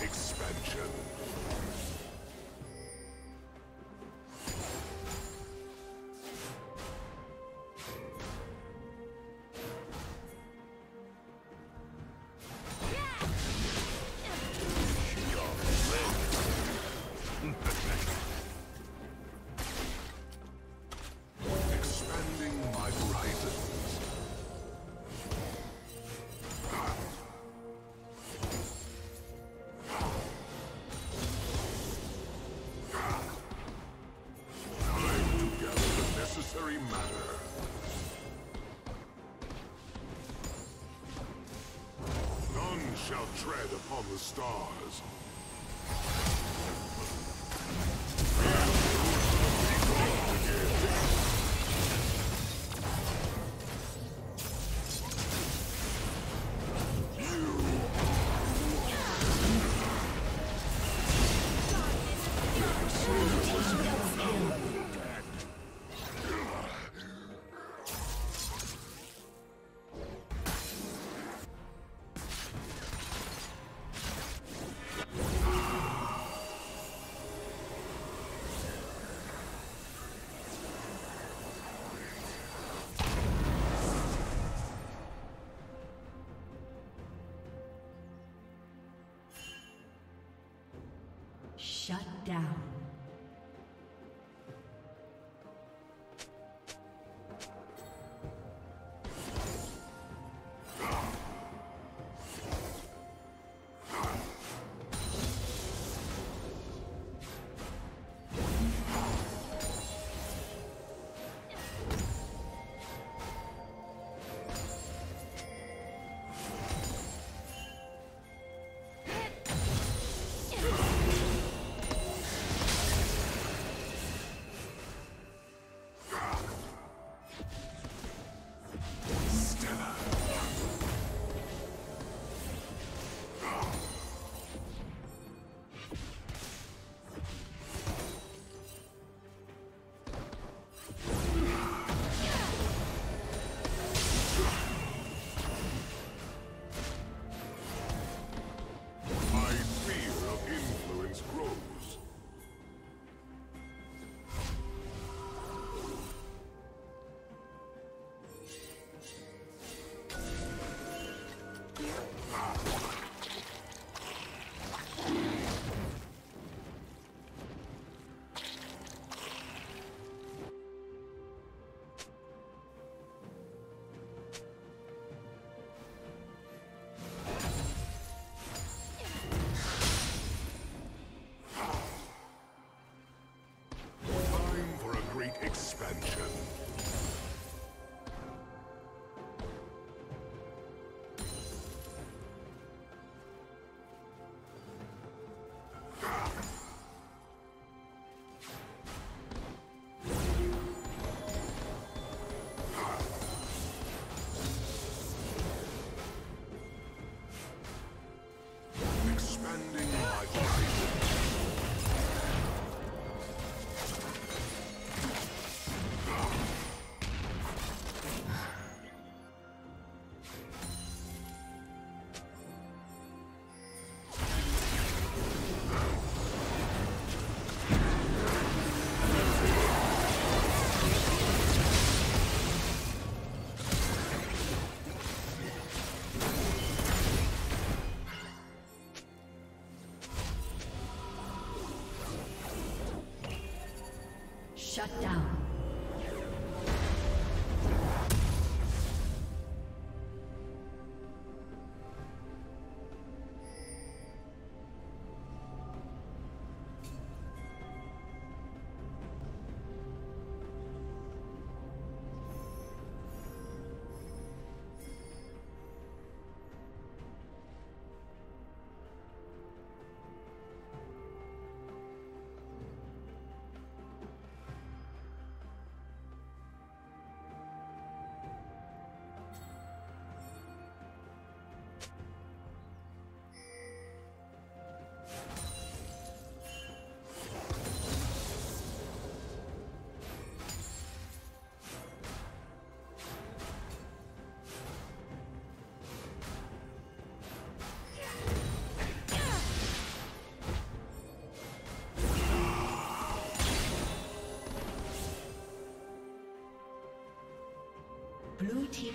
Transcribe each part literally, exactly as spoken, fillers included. Expansion. Tread upon the stars. Shut down. Shut down. Blue team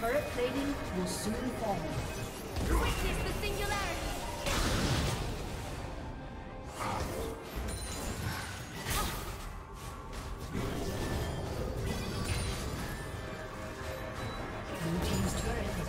Turret plating will soon fall. Witness the singularity! Blue team's turret has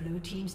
Blue team's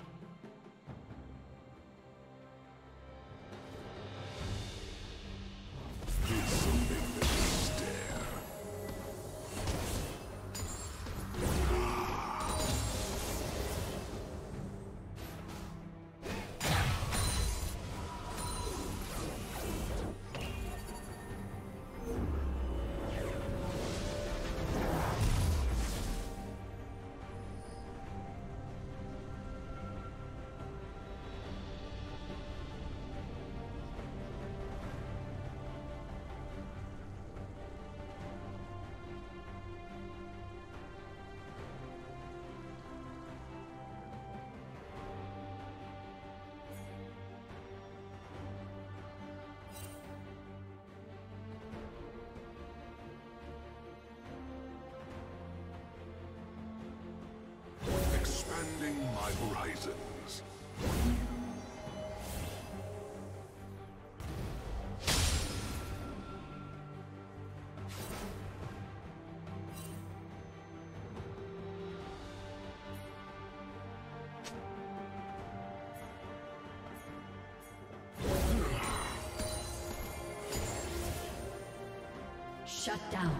Expanding my horizons. Shut down. Shut down.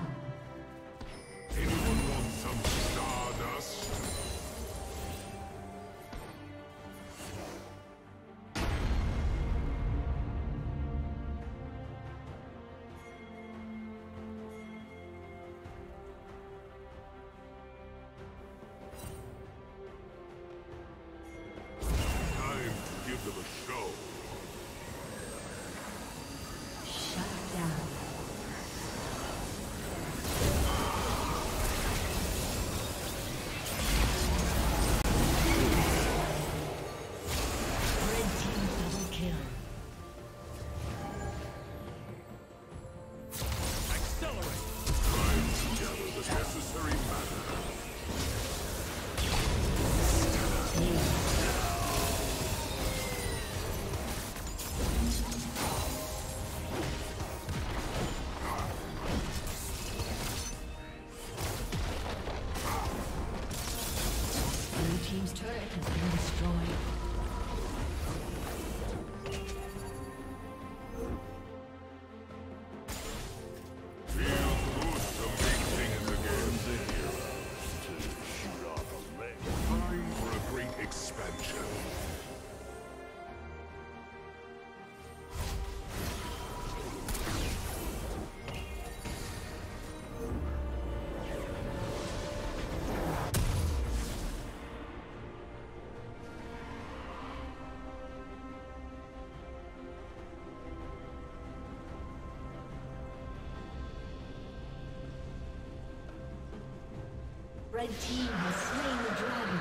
Red team has slain the dragon.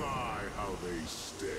My, how they stare.